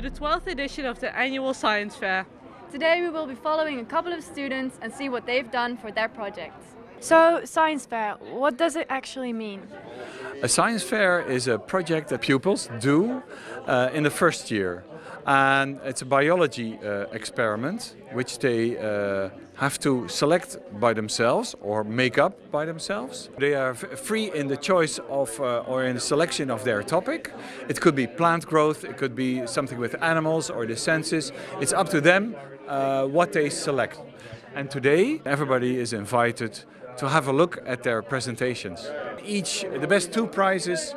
to the 12th edition of the annual science fair. Today we will be following a couple of students and see what they've done for their projects. So, science fair, what does it actually mean? A science fair is a project that pupils do in the first year. And it's a biology experiment which they have to select by themselves or make up by themselves. They are free in the choice of or in the selection of their topic. It could be plant growth, it could be something with animals or the senses. It's up to them what they select. And today everybody is invited to have a look at their presentations. The best two prizes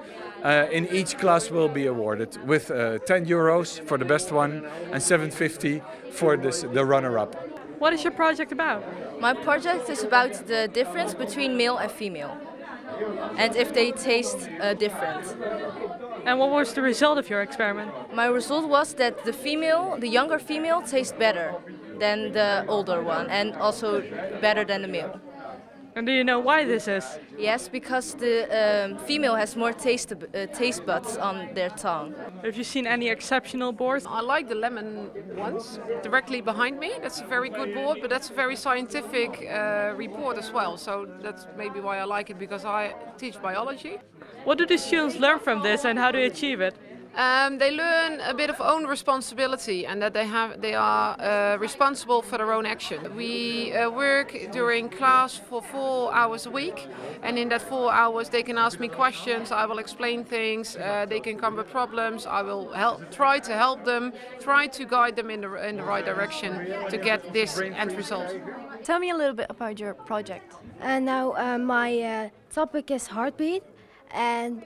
in each class will be awarded, with €10 for the best one and €7.50 for the runner-up. What is your project about? My project is about the difference between male and female, and if they taste different. And what was the result of your experiment? My result was that the younger female tastes better than the older one, and also better than the male. And do you know why this is? Yes, because the female has more taste buds on their tongue. Have you seen any exceptional boards? I like the lemon ones directly behind me. That's a very good board, but that's a very scientific report as well. So that's maybe why I like it, because I teach biology. What do the students learn from this and how do they achieve it? They learn a bit of own responsibility, and that they are responsible for their own action. We work during class for 4 hours a week, and in that 4 hours they can ask me questions, I will explain things, they can come with problems, I will try to help them, try to guide them in the right direction to get this end result. Tell me a little bit about your project. My topic is heartbeat. And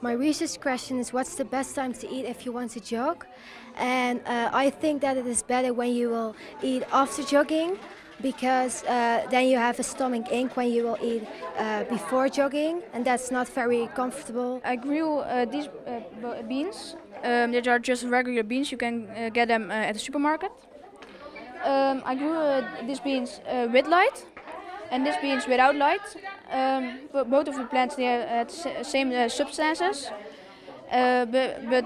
my research question is, what's the best time to eat if you want to jog? And I think that it is better when you will eat after jogging, because then you have a stomach ache when you will eat before jogging, and that's not very comfortable. I grew these beans. These are just regular beans. You can get them at the supermarket. I grew these beans with light. And this beans without light, both of the plants, they had same substances, but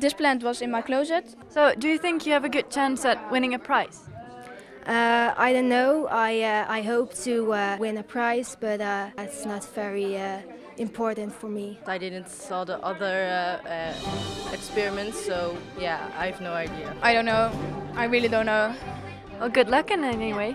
this plant was in my closet. So do you think you have a good chance at winning a prize? I don't know, I hope to win a prize, but that's not very important for me. I didn't saw the other experiments, so yeah, I have no idea. I don't know, I really don't know. Well, good luck in any way.